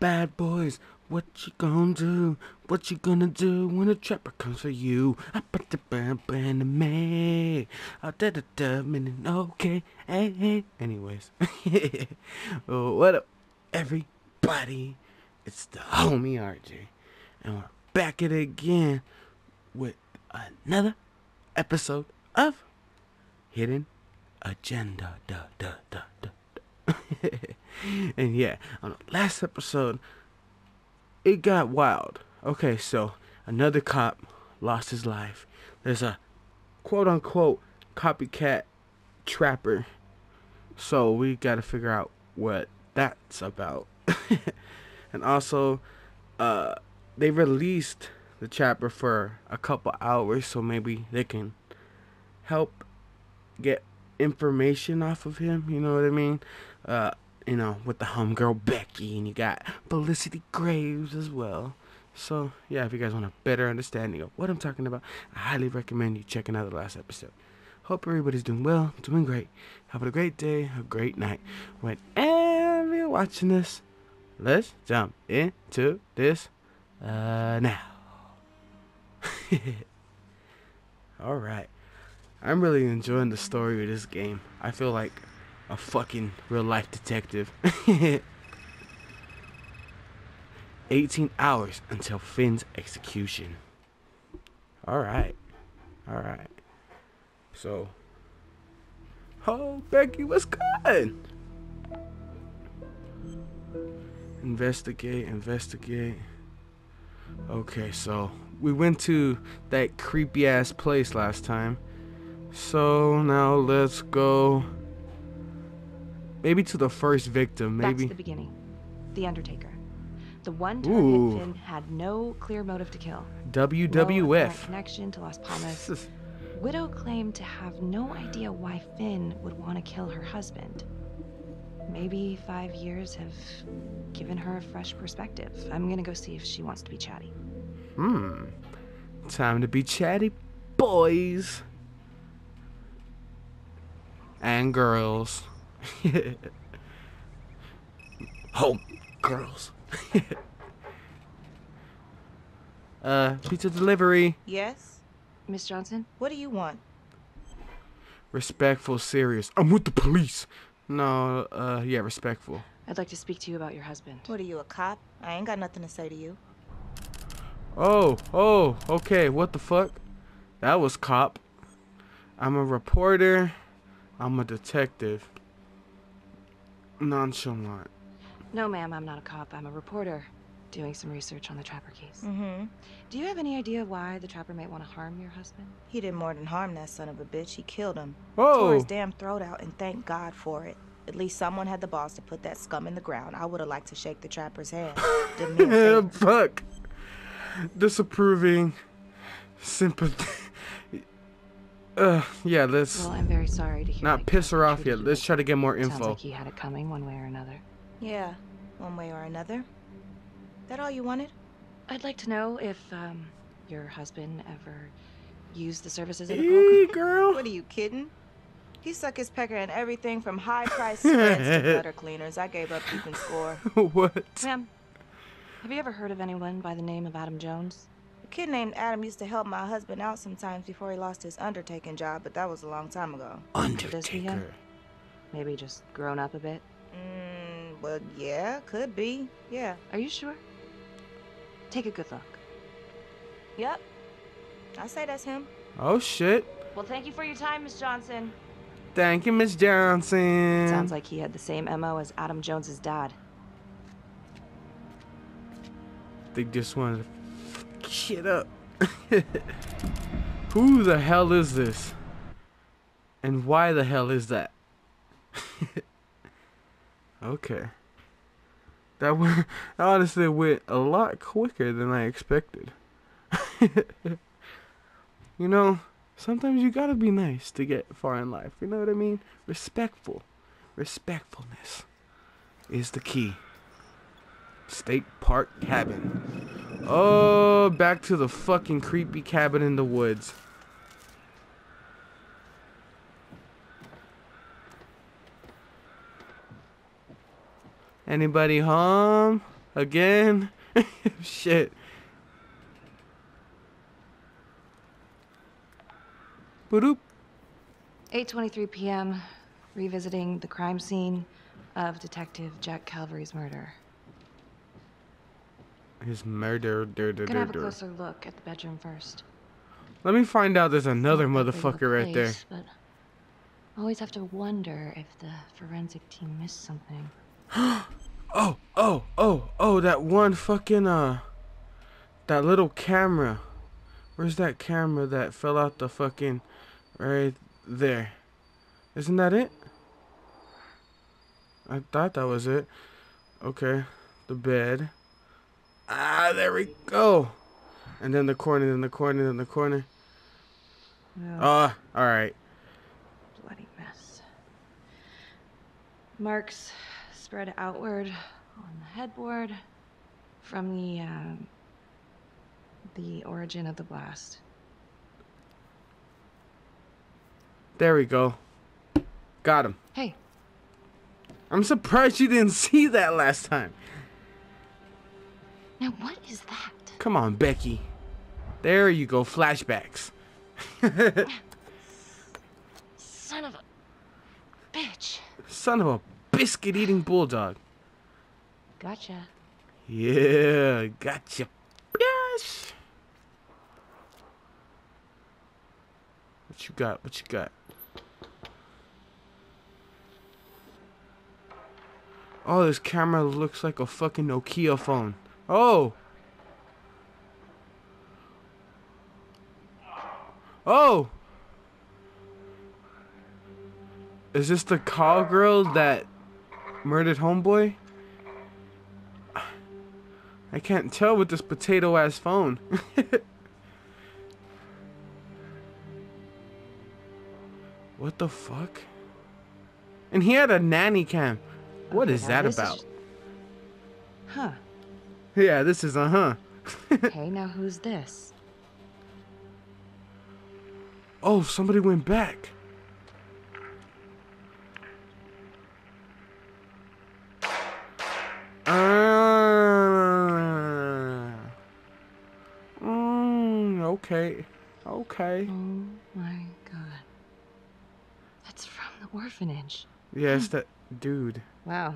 bad boys. What you gonna do? What you gonna do when a trapper comes for you? I put the bam bam to me. I did a dumb okay. Hey. Anyways, what up, everybody? It's the homie RJ, and we're back at it again with another episode of Hidden Agenda. And yeah, on the last episode, it got wild. Okay, so another cop lost his life. There's a quote-unquote copycat trapper. So we gotta figure out what that's about. And also, they released the trapper for a couple hours, so maybe they can help get information off of him. You know what I mean? You know, with the homegirl Becky, and you got Felicity Graves as well. So, yeah, if you guys want a better understanding of what I'm talking about, I highly recommend you checking out the last episode. Hope everybody's doing well, doing great. Have a great day, a great night. Whenever you're watching this, let's jump into this now. Alright. I'm really enjoying the story of this game. I feel like a fucking real-life detective. 18 hours until Finn's execution. Alright. So, oh, Becky, what's good? Investigate. Okay, so we went to that creepy-ass place last time. So now let's go maybe to the first victim. Maybe that's the beginning. The Undertaker. The one target Finn had no clear motive to kill. WWF. No connection to Las Palmas. Widow claimed to have no idea why Finn would want to kill her husband. Maybe 5 years have given her a fresh perspective. I'm gonna go see if she wants to be chatty. Time to be chatty, boys. And girls. Home girls. Pizza delivery. Yes? Miss Johnson? What do you want? Respectful, serious. I'm with the police. No, yeah, respectful. I'd like to speak to you about your husband. What are you, a cop? I ain't got nothing to say to you. Oh, okay, what the fuck? That was cop. I'm a reporter. I'm a detective. Nonchalant. No, ma'am, I'm not a cop. I'm a reporter doing some research on the Trapper case. Do you have any idea why the Trapper might want to harm your husband? He did more than harm that son of a bitch. He killed him. Tore his damn throat out, and thank God for it. At least someone had the balls to put that scum in the ground. I would have liked to shake the Trapper's hand. Fuck. Disapproving. Sympathy. Yeah, let's. Well, I'm very sorry to hear. Not piss her off yet. Let's try to get more info. Sounds like he had it coming one way or another. Yeah, one way or another. That all you wanted? I'd like to know if your husband ever used the services of the broker. Girl. What are you kidding? He sucked his pecker and everything from high-priced spreads to gutter cleaners. I gave up keeping score. What? Ma'am, have you ever heard of anyone by the name of Adam Jones? A kid named Adam used to help my husband out sometimes before he lost his undertaking job, but that was a long time ago. Undertaker? Maybe just grown up a bit? Well, yeah, could be. Yeah. Are you sure? Take a good look. Yep. I say that's him. Oh, shit. Well, thank you for your time, Miss Johnson. Thank you, Miss Johnson. Sounds like he had the same M.O. as Adam Jones's dad. They just wanted to shit up. Who the hell is this? And why the hell is that? Okay. That went, honestly went a lot quicker than I expected. You know, sometimes you gotta be nice to get far in life. You know what I mean? Respectful. Respectfulness is the key. State Park Cabin. Oh, back to the fucking creepy cabin in the woods. Anybody home? Again? Shit. Boop. 8:23 p.m. Revisiting the crime scene of Detective Jack Calvary's murder. His murder. Can I have a closer look at the bedroom first? Let me find out. There's another motherfucker right there. But I always have to wonder if the forensic team missed something. Oh! That one fucking that little camera. Where's that camera that fell out the fucking right there? Isn't that it? I thought that was it. Okay, the bed. Ah, there we go. And then the corner, then the corner, then the corner. Ah, all right. Bloody mess. Marks spread outward on the headboard from the origin of the blast. There we go. Got him. Hey. I'm surprised you didn't see that last time. Now what is that? Come on, Becky. There you go, flashbacks. Son of a bitch. Son of a biscuit-eating bulldog. Gotcha. Yeah, gotcha. Yes. What you got? What you got? Oh, this camera looks like a fucking Nokia phone. Oh. Oh. Is this the cowgirl that murdered homeboy? I can't tell with this potato ass phone. What the fuck? And he had a nanny cam. What is that about? Huh. Yeah, this is Okay, now who's this? Oh, somebody went back. Okay. Okay. Oh my god. That's from the orphanage. Yes, that dude. Wow.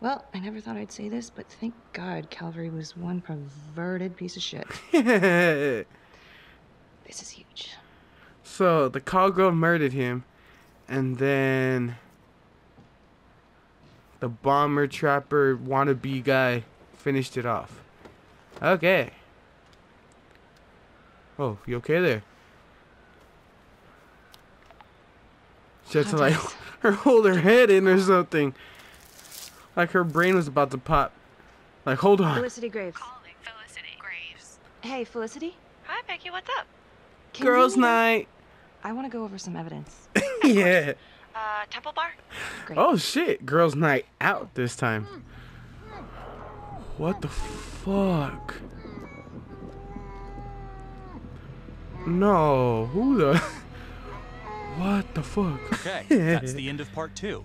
Well, I never thought I'd say this, but thank God Calvary was one perverted piece of shit. This is huge. So the cowgirl murdered him, and then the bomber trapper wannabe guy finished it off. Okay. Oh, you okay there? She had to like hold her head in or something. Like her brain was about to pop. Like, hold on. Felicity Graves. Calling Felicity Graves. Hey, Felicity. Hi, Becky. What's up? Girls' night. I want to go over some evidence. Yeah. Temple bar? Great. Oh, shit. Girls' night out this time. What the fuck? No, who the? What the fuck? Okay, that's the end of part 2.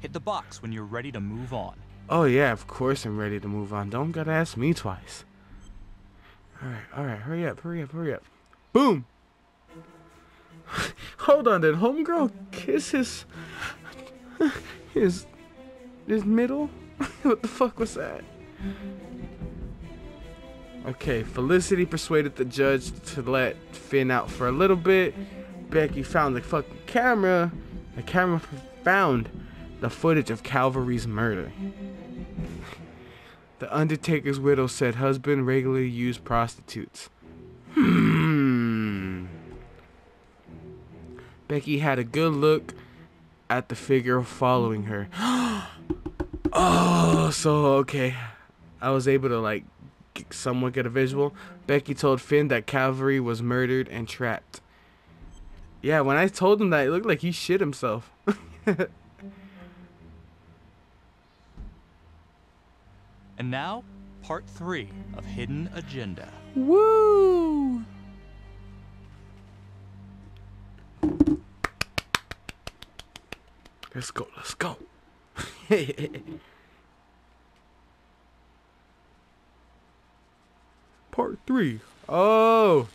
Hit the box when you're ready to move on. Oh yeah, of course I'm ready to move on. Don't gotta ask me twice. All right, hurry up, hurry up, hurry up. Boom. Hold on, did homegirl kiss his middle? What the fuck was that? Okay, Felicity persuaded the judge to let Finn out for a little bit. Becky found the fucking camera. The camera found the footage of Calvary's murder. The Undertaker's widow said husband regularly used prostitutes. Becky had a good look at the figure following her. Oh, so okay. I was able to like somewhat get a visual. Becky told Finn that Calvary was murdered and trapped. Yeah, when I told him that, it looked like he shit himself. And now, part 3 of Hidden Agenda. Woo! Let's go, let's go. part 3. Oh,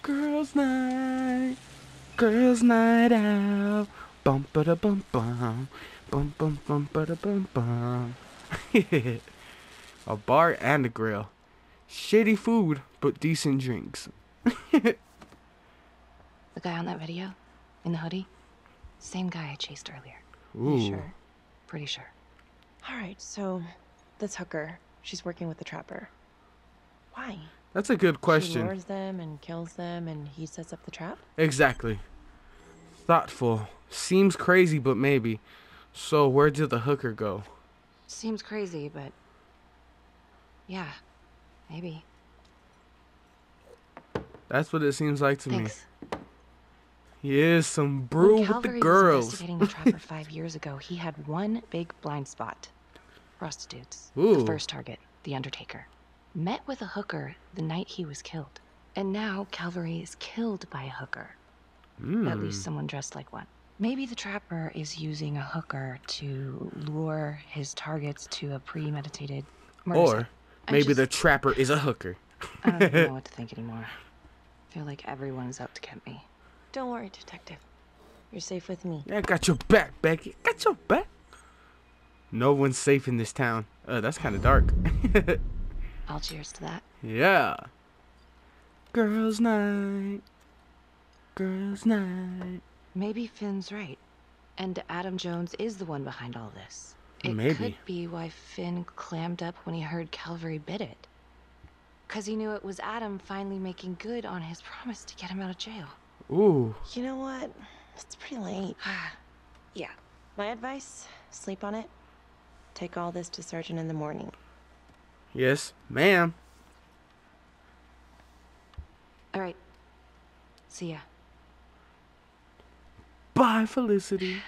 girls' night out. Bum ba da bum bum, bum bum bum ba da bum bum. A bar and a grill. Shitty food, but decent drinks. The guy on that video, in the hoodie, same guy I chased earlier. Ooh. You sure? Pretty sure. All right, so this hooker, she's working with the Trapper. Why? That's a good question. She lures them and kills them, and he sets up the trap? Exactly. Thoughtful. Seems crazy, but maybe. So where did the hooker go? Seems crazy, but... yeah, maybe. That's what it seems like to me. He is some brew with the girls. Was investigating the Trapper 5 years ago, he had one big blind spot. Prostitutes. Ooh. The first target, The Undertaker. Met with a hooker the night he was killed. And now Calvary is killed by a hooker. Mm. At least someone dressed like one. Maybe the Trapper is using a hooker to lure his targets to a premeditated murder. Or maybe the Trapper is a hooker. I don't even know what to think anymore. I feel like everyone's out to get me. Don't worry, Detective. You're safe with me. I got your back, Becky. I got your back. No one's safe in this town. That's kind of dark. I'll cheers to that. Yeah. Girls' night. Girls' night. Maybe Finn's right. And Adam Jones is the one behind all this. It could be why Finn clammed up when he heard Calvary bid it. Because he knew it was Adam finally making good on his promise to get him out of jail. Ooh. You know what? It's pretty late. Yeah. My advice, sleep on it. Take all this to Surgeon in the morning. Yes, ma'am. All right. See ya. Bye, Felicity.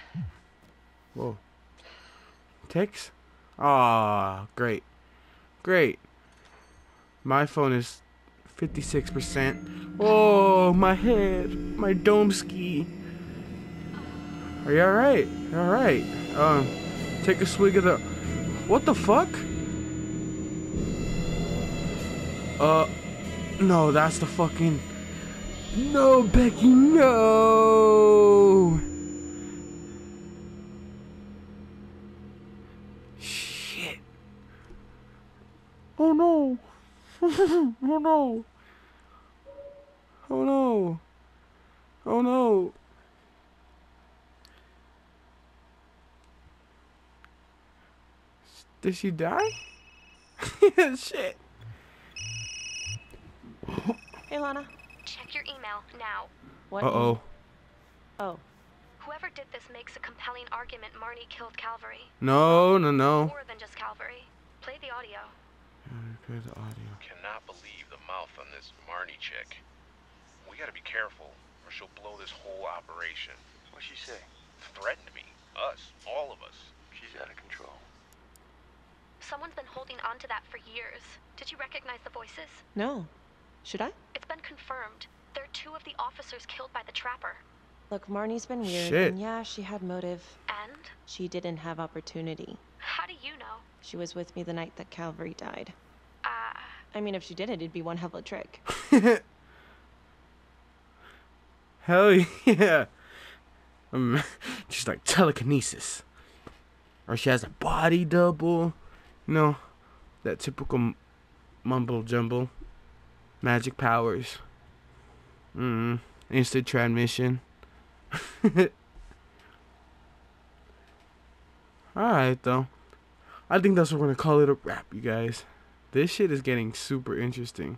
Whoa. Text? Ah, great. Great. My phone is 56%. Oh, my head. My dome ski. Are you alright? Alright. Take a swig of the... What the fuck? No, that's the fucking... No, Becky, no! Shit. Oh no. Oh no. Oh no. Oh no. Did she die? Shit. Hey, Lana. Check your email now. What? Uh-oh. Oh. Whoever did this makes a compelling argument Marnie killed Calvary. No, no, no. More than just Calvary. Play the audio. Play the audio. Cannot believe the mouth on this Marnie chick. We gotta be careful, or she'll blow this whole operation. What'd she say? Threatened me. Us. All of us. She's out of control. Someone's been holding on to that for years. Did you recognize the voices? No. Should I? It's been confirmed. There are two of the officers killed by the Trapper. Look, Marnie's been weird. Shit. And yeah, she had motive. And? She didn't have opportunity. How do you know? She was with me the night that Calvary died. Ah. I mean, if she did it, it'd be one hell of a trick. Hell yeah. She's like telekinesis. Or she has a body double. No, that typical mumble jumble. Magic powers. Instant transmission. Alright, though. I think that's what we're going to call it a wrap, you guys. This shit is getting super interesting.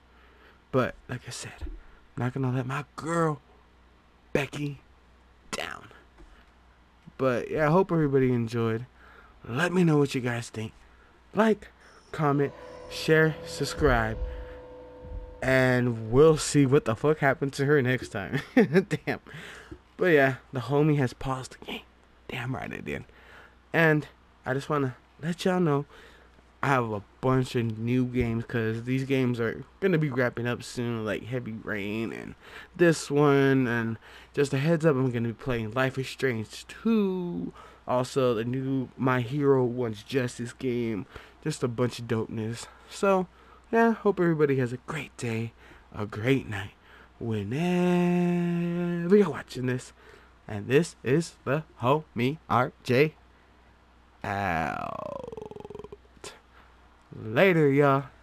But, like I said, I'm not going to let my girl, Becky, down. But, yeah, I hope everybody enjoyed. Let me know what you guys think. Like, comment, share, subscribe. And we'll see what the fuck happened to her next time. Damn. But yeah, the homie has paused the game. Damn right it did. And I just want to let y'all know I have a bunch of new games. Because these games are going to be wrapping up soon. Like Heavy Rain and this one. And just a heads up, I'm going to be playing Life is Strange 2. Also, the new My Hero One's Justice game. Just a bunch of dopeness. So, Yeah, hope everybody has a great day, a great night, whenever you're watching this. And this is the homie RJ out. Later, y'all.